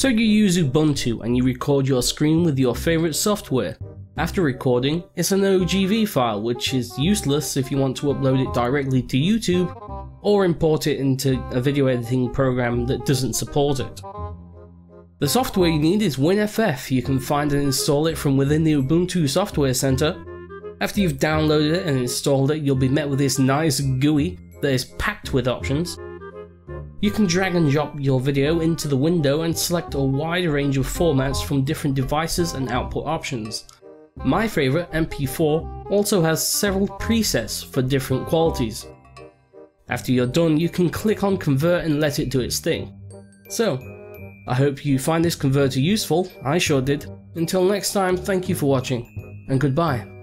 So you use Ubuntu and you record your screen with your favourite software. After recording, it's an OGV file, which is useless if you want to upload it directly to YouTube or import it into a video editing program that doesn't support it. The software you need is WinFF. You can find and install it from within the Ubuntu Software Center. After you've downloaded it and installed it, you'll be met with this nice GUI that is packed with options. You can drag and drop your video into the window and select a wide range of formats from different devices and output options. My favourite, MP4, also has several presets for different qualities. After you're done, you can click on Convert and let it do its thing. So, I hope you find this converter useful. I sure did. Until next time, thank you for watching, and goodbye.